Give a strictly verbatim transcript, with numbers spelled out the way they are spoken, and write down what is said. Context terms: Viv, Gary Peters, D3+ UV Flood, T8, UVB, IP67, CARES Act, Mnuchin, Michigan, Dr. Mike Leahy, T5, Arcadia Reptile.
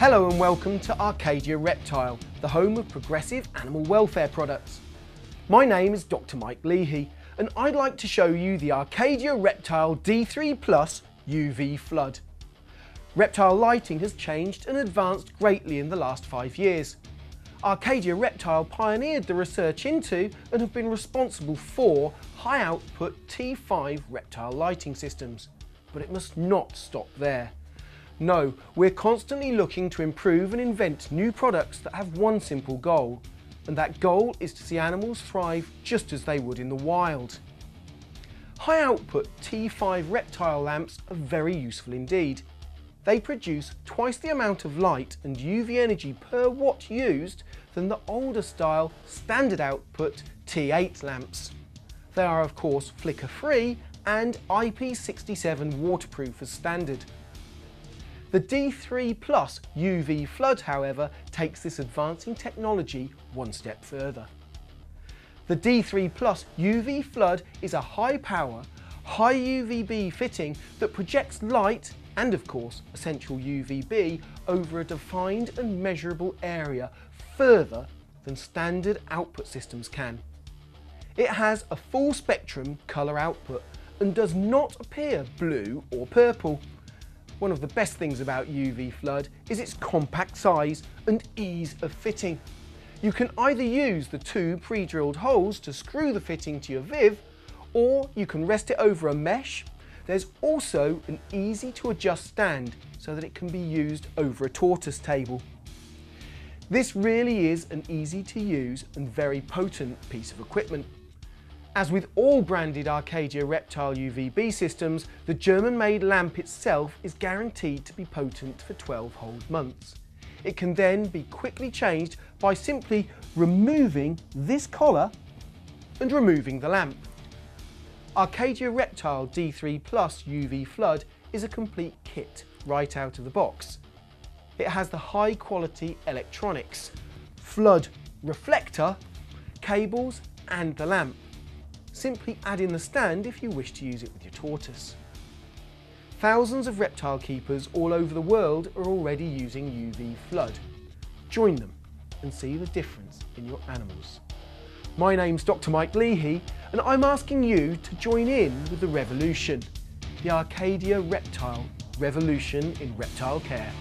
Hello and welcome to Arcadia Reptile, the home of progressive animal welfare products. My name is Doctor Mike Leahy and I'd like to show you the Arcadia Reptile D three plus U V Flood. Reptile lighting has changed and advanced greatly in the last five years. Arcadia Reptile pioneered the research into and have been responsible for high output T five reptile lighting systems. But it must not stop there. No, we're constantly looking to improve and invent new products that have one simple goal, and that goal is to see animals thrive just as they would in the wild. High output T five reptile lamps are very useful indeed. They produce twice the amount of light and U V energy per watt used than the older style standard output T eight lamps. They are of course flicker free and I P sixty-seven waterproof as standard. The D three plus U V Flood, however, takes this advancing technology one step further. The D three plus U V Flood is a high-power, high U V B fitting that projects light and, of course, essential U V B over a defined and measurable area further than standard output systems can. It has a full-spectrum colour output and does not appear blue or purple. One of the best things about U V Flood is its compact size and ease of fitting. You can either use the two pre-drilled holes to screw the fitting to your Viv, or you can rest it over a mesh. There's also an easy to adjust stand so that it can be used over a tortoise table. This really is an easy to use and very potent piece of equipment. As with all branded Arcadia Reptile U V B systems, the German-made lamp itself is guaranteed to be potent for twelve whole months. It can then be quickly changed by simply removing this collar and removing the lamp. Arcadia Reptile D three plus U V Flood is a complete kit right out of the box. It has the high-quality electronics, flood reflector, cables and the lamp. Simply add in the stand if you wish to use it with your tortoise. Thousands of reptile keepers all over the world are already using U V Flood. Join them and see the difference in your animals. My name's Doctor Mike Leahy and I'm asking you to join in with the revolution, the Arcadia Reptile Revolution in Reptile Care.